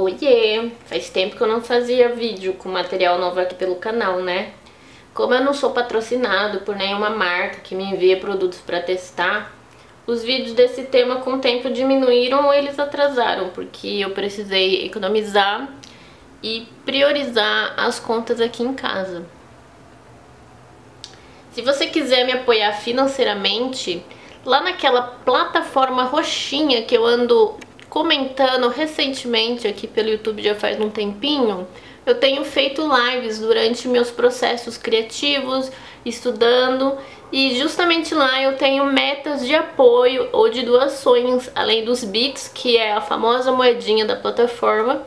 Oiê! Faz tempo que eu não fazia vídeo com material novo aqui pelo canal, né? Como eu não sou patrocinado por nenhuma marca que me envia produtos pra testar, os vídeos desse tema com o tempo diminuíram ou eles atrasaram, porque eu precisei economizar e priorizar as contas aqui em casa. Se você quiser me apoiar financeiramente, lá naquela plataforma roxinha que eu ando comentando recentemente aqui pelo YouTube já faz um tempinho, eu tenho feito lives durante meus processos criativos, estudando, e justamente lá eu tenho metas de apoio ou de doações, além dos bits, que é a famosa moedinha da plataforma,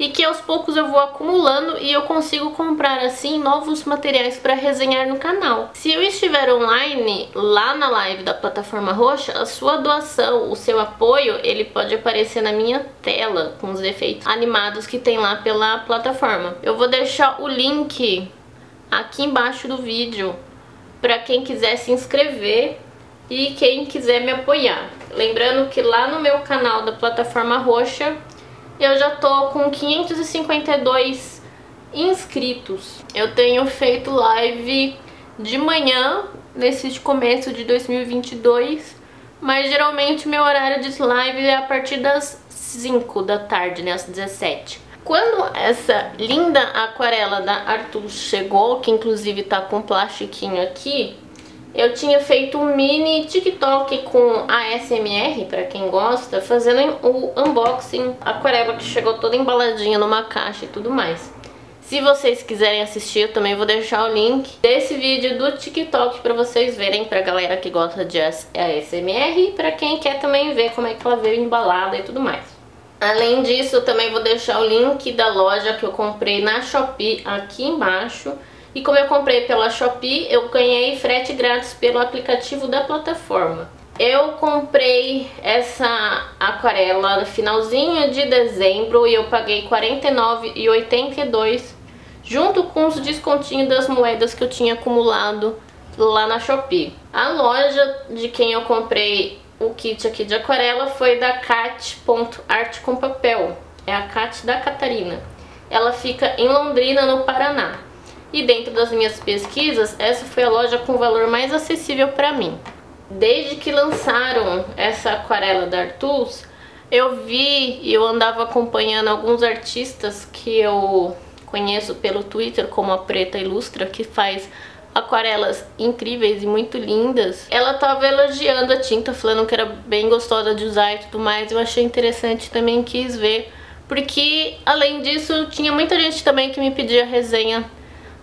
e que aos poucos eu vou acumulando e eu consigo comprar assim novos materiais para resenhar no canal. Se eu estiver online, lá na live da plataforma roxa, a sua doação, o seu apoio, ele pode aparecer na minha tela com os efeitos animados que tem lá pela plataforma. Eu vou deixar o link aqui embaixo do vídeo para quem quiser se inscrever e quem quiser me apoiar. Lembrando que lá no meu canal da plataforma roxa, eu já tô com 552 inscritos. Eu tenho feito live de manhã, nesse começo de 2022, mas geralmente meu horário de live é a partir das 5 da tarde, né, às 17. Quando essa linda aquarela da Artools chegou, que inclusive tá com um plastiquinho aqui, eu tinha feito um mini TikTok com ASMR, pra quem gosta, fazendo o unboxing aquarela que chegou toda embaladinha numa caixa e tudo mais. Se vocês quiserem assistir, eu também vou deixar o link desse vídeo do TikTok pra vocês verem, pra galera que gosta de ASMR e pra quem quer também ver como é que ela veio embalada e tudo mais. Além disso, eu também vou deixar o link da loja que eu comprei na Shopee aqui embaixo. E como eu comprei pela Shopee, eu ganhei frete grátis pelo aplicativo da plataforma. Eu comprei essa aquarela no finalzinho de dezembro e eu paguei R$ 49,82, junto com os descontinhos das moedas que eu tinha acumulado lá na Shopee. A loja de quem eu comprei o kit aqui de aquarela foi da Cat.ArteComPapel. É a Cat da Catarina. Ela fica em Londrina, no Paraná. E dentro das minhas pesquisas, essa foi a loja com o valor mais acessível para mim. Desde que lançaram essa aquarela da Artools, eu vi e eu andava acompanhando alguns artistas que eu conheço pelo Twitter, como a Preta Ilustra, que faz aquarelas incríveis e muito lindas. Ela estava elogiando a tinta, falando que era bem gostosa de usar e tudo mais. Eu achei interessante também, quis ver, porque além disso tinha muita gente também que me pedia resenha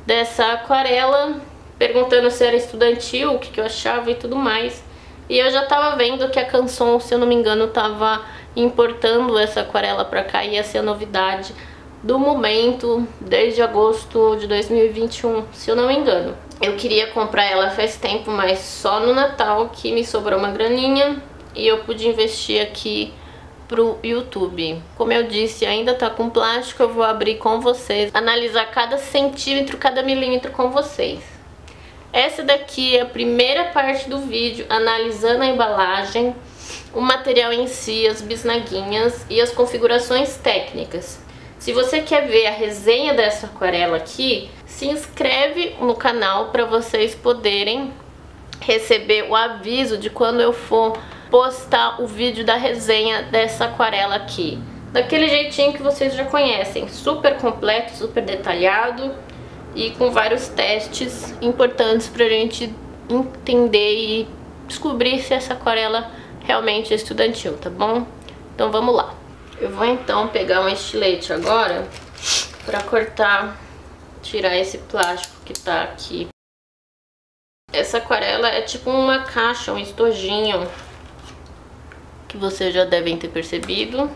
dessa aquarela, perguntando se era estudantil, o que eu achava e tudo mais. E eu já tava vendo que a Canson, se eu não me engano, tava importando essa aquarela pra cá, e essa é a novidade do momento, desde agosto de 2021, se eu não me engano. Eu queria comprar ela faz tempo, mas só no Natal que me sobrou uma graninha e eu pude investir aqui pro YouTube. Como eu disse, ainda tá com plástico, eu vou abrir com vocês, analisar cada centímetro, cada milímetro com vocês. Essa daqui é a primeira parte do vídeo, analisando a embalagem, o material em si, as bisnaguinhas e as configurações técnicas. Se você quer ver a resenha dessa aquarela aqui, se inscreve no canal para vocês poderem receber o aviso de quando eu for postar o vídeo da resenha dessa aquarela aqui, daquele jeitinho que vocês já conhecem, super completo, super detalhado e com vários testes importantes pra gente entender e descobrir se essa aquarela realmente é estudantil, tá bom? Então vamos lá. Eu vou então pegar um estilete agora pra cortar, tirar esse plástico que tá aqui. Essa aquarela é tipo uma caixa, um estojinho, que vocês já devem ter percebido,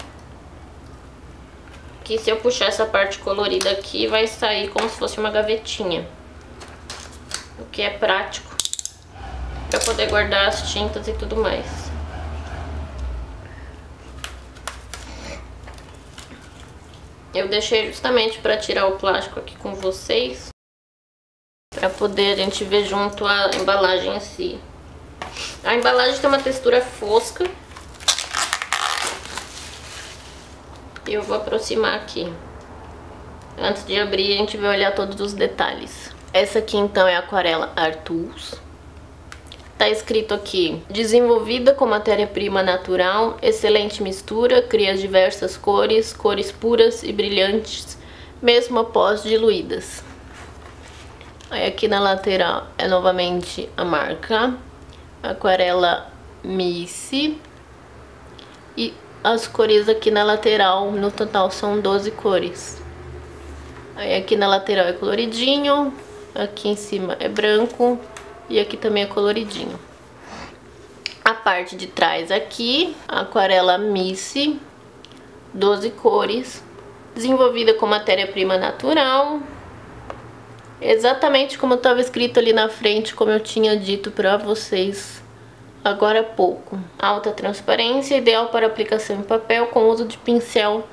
que se eu puxar essa parte colorida aqui vai sair como se fosse uma gavetinha, o que é prático para poder guardar as tintas e tudo mais. Eu deixei justamente para tirar o plástico aqui com vocês, para poder a gente ver junto a embalagem em si. A embalagem tem uma textura fosca E eu vou aproximar aqui. Antes de abrir, a gente vai olhar todos os detalhes. Essa aqui, então, é a aquarela Artools. Tá escrito aqui: desenvolvida com matéria-prima natural, excelente mistura, cria diversas cores, cores puras e brilhantes, mesmo após diluídas. Aí aqui na lateral é novamente a marca, aquarela Missy. E as cores aqui na lateral, no total são 12 cores. Aí aqui na lateral é coloridinho, aqui em cima é branco e aqui também é coloridinho. A parte de trás aqui, aquarela Missy, 12 cores, desenvolvida com matéria-prima natural. Exatamente como estava escrito ali na frente, como eu tinha dito para vocês agora há pouco. Alta transparência, ideal para aplicação em papel com uso de pincel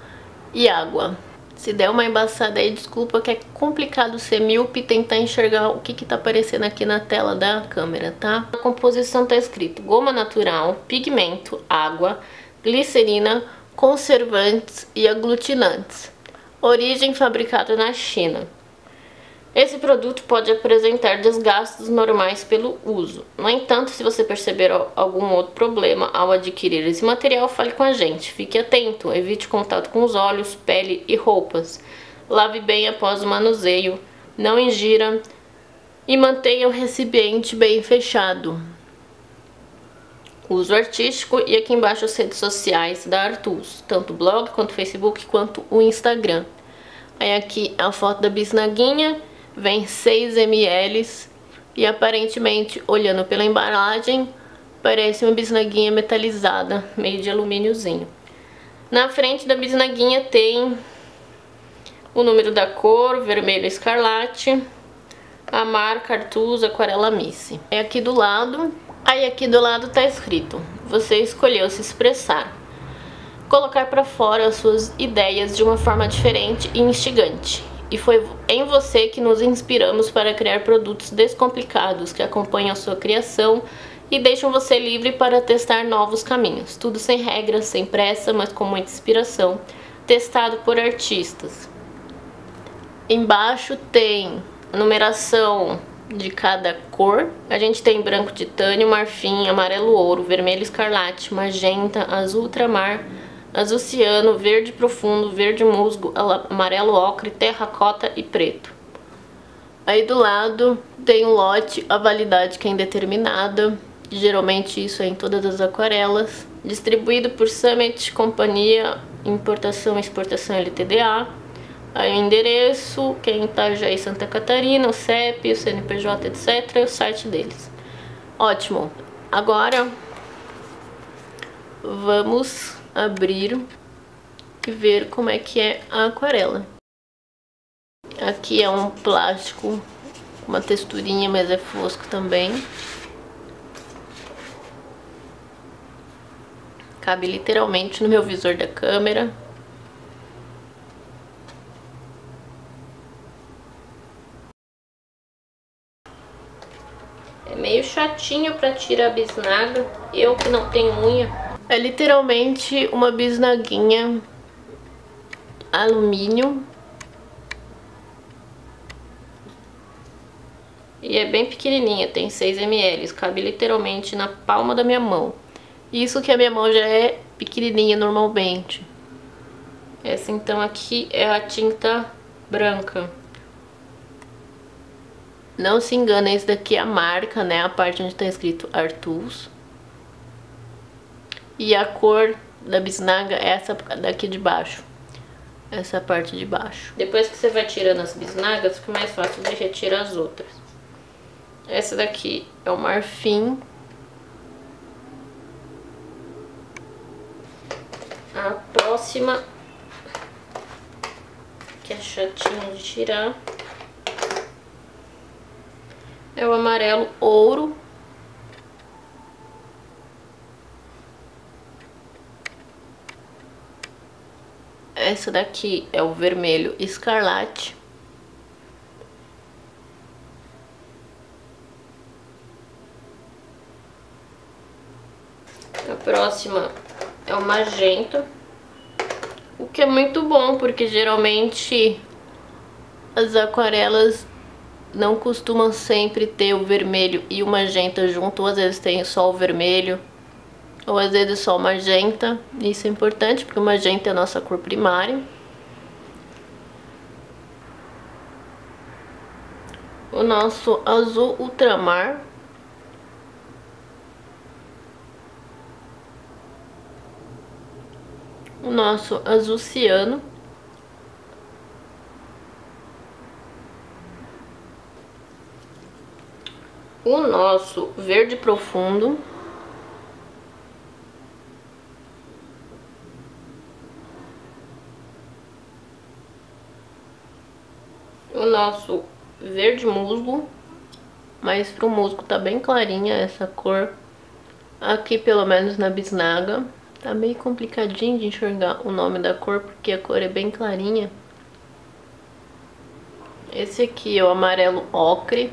e água. Se der uma embaçada aí, desculpa que é complicado ser míope e tentar enxergar o que que tá aparecendo aqui na tela da câmera, tá? Na composição tá escrito goma natural, pigmento, água, glicerina, conservantes e aglutinantes. Origem: fabricado na China. Esse produto pode apresentar desgastes normais pelo uso. No entanto, se você perceber algum outro problema ao adquirir esse material, fale com a gente. Fique atento, evite contato com os olhos, pele e roupas. Lave bem após o manuseio, não ingira e mantenha o recipiente bem fechado. Uso artístico. E aqui embaixo as redes sociais da Artools, tanto o blog, quanto o Facebook, quanto o Instagram. Aí aqui a foto da bisnaguinha. Vem 6 ml e aparentemente, olhando pela embalagem, parece uma bisnaguinha metalizada, meio de alumíniozinho. Na frente da bisnaguinha tem o número da cor, vermelho escarlate, a marca Artools, aquarela Missy. É aqui do lado. Aí aqui do lado tá escrito: você escolheu se expressar, colocar pra fora as suas ideias de uma forma diferente e instigante. E foi em você que nos inspiramos para criar produtos descomplicados que acompanham a sua criação e deixam você livre para testar novos caminhos. Tudo sem regras, sem pressa, mas com muita inspiração. Testado por artistas. Embaixo tem a numeração de cada cor. A gente tem branco titânio, marfim, amarelo ouro, vermelho escarlate, magenta, azul ultramar, azul ciano, verde profundo, verde musgo, amarelo ocre, terracota e preto. Aí do lado tem o lote, a validade que é indeterminada, geralmente isso é em todas as aquarelas. Distribuído por Summit, companhia, importação e exportação LTDA. Aí o endereço, quem está já em Santa Catarina, o CEP, o CNPJ, etc, e o site deles. Ótimo! Agora vamos abrir e ver como é que é a aquarela. Aqui é um plástico, uma texturinha, mas é fosco também. Cabe literalmente no meu visor da câmera. É meio chatinho para tirar a bisnaga, eu que não tenho unha. É literalmente uma bisnaguinha alumínio. E é bem pequenininha, tem 6 ml, cabe literalmente na palma da minha mão. Isso que a minha mão já é pequenininha normalmente. Essa então aqui é a tinta branca. Não se engana, esse daqui é a marca, né? A parte onde está escrito Artools. E a cor da bisnaga é essa daqui de baixo, essa parte de baixo. Depois que você vai tirando as bisnagas, fica mais fácil de retirar as outras. Essa daqui é o marfim. A próxima, que é chatinha de tirar, é o amarelo ouro. Essa daqui é o vermelho escarlate. A próxima é o magenta. O que é muito bom, porque geralmente as aquarelas não costumam sempre ter o vermelho e o magenta junto, ou às vezes tem só o vermelho, ou às vezes só o magenta. Isso é importante, porque o magenta é a nossa cor primária. O nosso azul ultramar. O nosso azul ciano. O nosso verde profundo. O nosso verde musgo, mas pro musgo tá bem clarinha essa cor aqui, pelo menos na bisnaga. Tá meio complicadinho de enxergar o nome da cor, porque a cor é bem clarinha. Esse aqui é o amarelo ocre.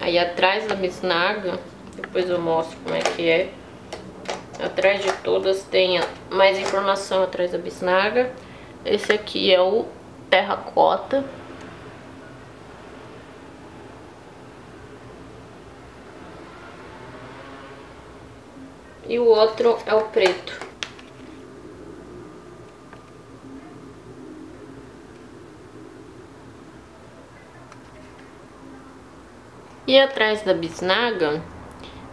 Aí atrás da bisnaga, depois eu mostro como é que é. Atrás de todas tem mais informação atrás da bisnaga. Esse aqui é o terracota. E o outro é o preto. E atrás da bisnaga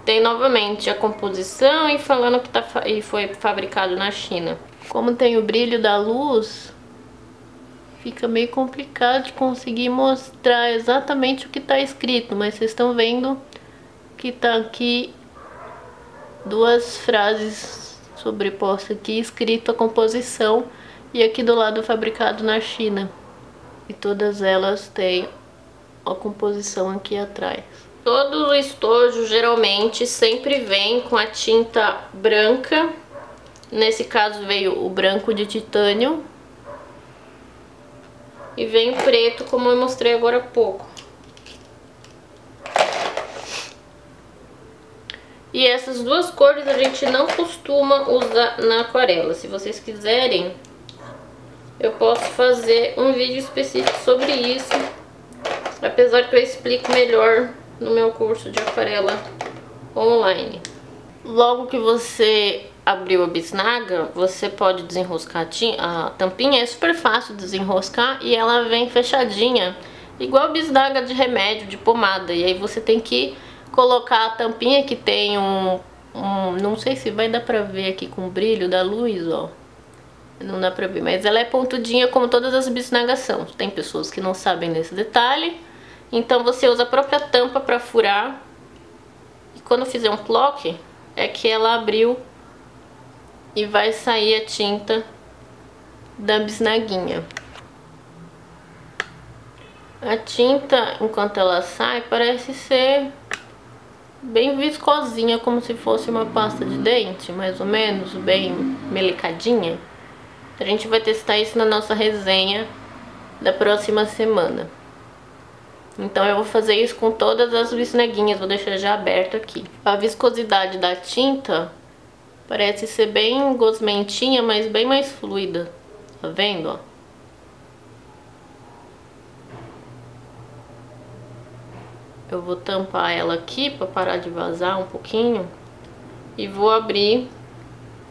tem novamente a composição e falando que foi fabricado na China. Como tem o brilho da luz, fica meio complicado de conseguir mostrar exatamente o que está escrito, mas vocês estão vendo que está aqui duas frases sobrepostas aqui, escrito a composição e aqui do lado fabricado na China. E todas elas têm a composição aqui atrás. Todo o estojo geralmente sempre vem com a tinta branca. Nesse caso veio o branco de titânio. E vem o preto, como eu mostrei agora há pouco. E essas duas cores a gente não costuma usar na aquarela. Se vocês quiserem, eu posso fazer um vídeo específico sobre isso. Apesar que eu explico melhor no meu curso de aquarela online. Logo que você abriu a bisnaga, você pode desenroscar a tampinha. É super fácil desenroscar e ela vem fechadinha, igual a bisnaga de remédio, de pomada. E aí você tem que colocar a tampinha, que tem não sei se vai dar pra ver aqui com o brilho da luz, ó. Não dá pra ver, mas ela é pontudinha como todas as bisnagas são. Tem pessoas que não sabem desse detalhe. Então você usa a própria tampa pra furar. E quando fizer um clock, é que ela abriu e vai sair a tinta da bisnaguinha. A tinta, enquanto ela sai, parece ser bem viscosinha, como se fosse uma pasta de dente, mais ou menos, bem melecadinha. A gente vai testar isso na nossa resenha da próxima semana. Então eu vou fazer isso com todas as bisnaguinhas, vou deixar já aberto aqui. A viscosidade da tinta parece ser bem gosmentinha, mas bem mais fluida. Tá vendo, ó? Eu vou tampar ela aqui para parar de vazar um pouquinho. E vou abrir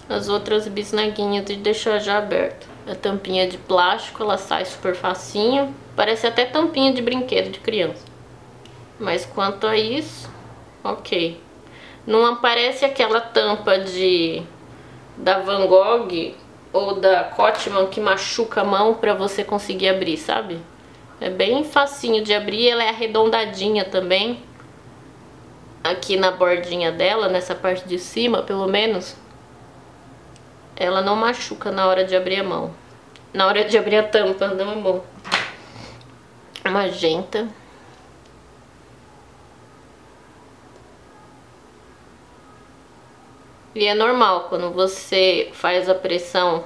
as outras bisnaguinhas e deixar já aberto. A tampinha é de plástico, ela sai super facinho. Parece até tampinha de brinquedo de criança. Mas quanto a isso, ok. Não aparece aquela tampa da Van Gogh ou da Cotman que machuca a mão para você conseguir abrir, sabe? É bem facinho de abrir, ela é arredondadinha também. Aqui na bordinha dela, nessa parte de cima, pelo menos, ela não machuca na hora de abrir a mão. Na hora de abrir a tampa, não é bom. Magenta. E é normal, quando você faz a pressão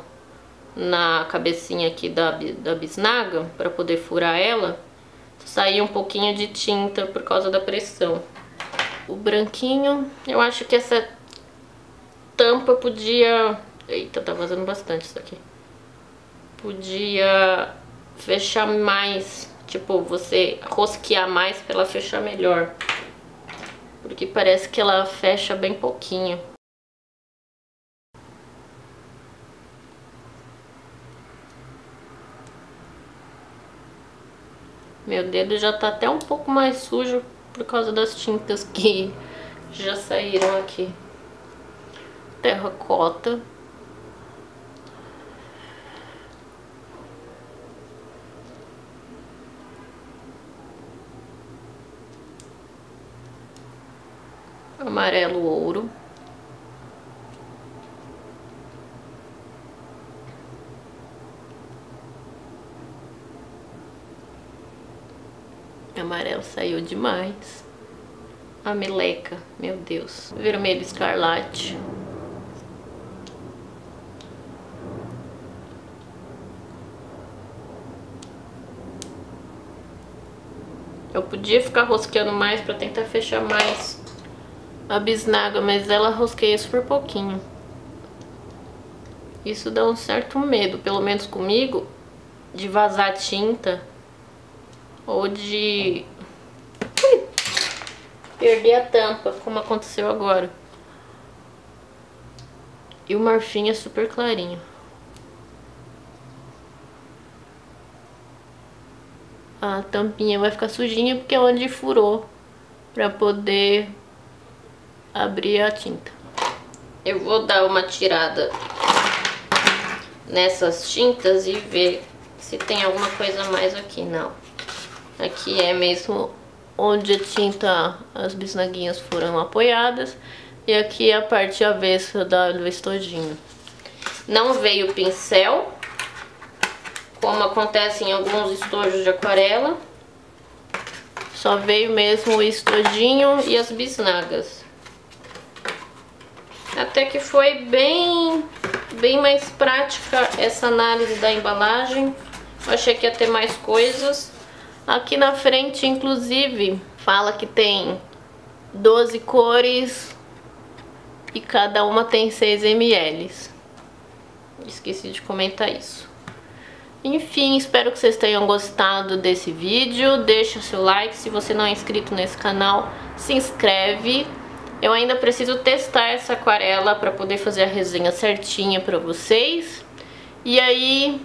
na cabecinha aqui da bisnaga, para poder furar ela, sair um pouquinho de tinta por causa da pressão. O branquinho, eu acho que essa tampa podia... Eita, tá vazando bastante isso aqui. Podia fechar mais, tipo, você rosquear mais pra ela fechar melhor. Porque parece que ela fecha bem pouquinho. Meu dedo já tá até um pouco mais sujo por causa das tintas que já saíram aqui. Terracota. Amarelo ouro. Amarelo saiu demais. A meleca, meu Deus. Vermelho escarlate. Eu podia ficar rosqueando mais pra tentar fechar mais a bisnaga, mas ela rosqueia super pouquinho. Isso dá um certo medo, pelo menos comigo, de vazar tinta ou de perder a tampa, como aconteceu agora. E o marfim é super clarinho. A tampinha vai ficar sujinha porque é onde furou pra poder abrir a tinta. Eu vou dar uma tirada nessas tintas e ver se tem alguma coisa a mais aqui. Não, aqui é mesmo onde a tinta, as bisnaguinhas foram apoiadas, e aqui é a parte avessa da luz todinha. Não veio pincel, como acontece em alguns estojos de aquarela, só veio mesmo o estojinho e as bisnagas. Até que foi bem mais prática essa análise da embalagem. Eu achei que ia ter mais coisas. Aqui na frente, inclusive, fala que tem 12 cores e cada uma tem 6 ml. Esqueci de comentar isso. Enfim, espero que vocês tenham gostado desse vídeo. Deixa o seu like. Se você não é inscrito nesse canal, se inscreve. Eu ainda preciso testar essa aquarela para poder fazer a resenha certinha para vocês. E aí,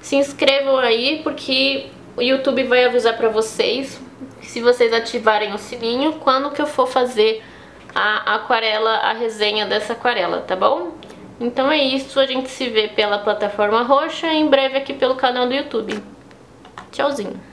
se inscrevam aí, porque o YouTube vai avisar para vocês, se vocês ativarem o sininho, quando que eu for fazer a aquarela, a resenha dessa aquarela, tá bom? Então é isso, a gente se vê pela plataforma roxa e em breve aqui pelo canal do YouTube. Tchauzinho!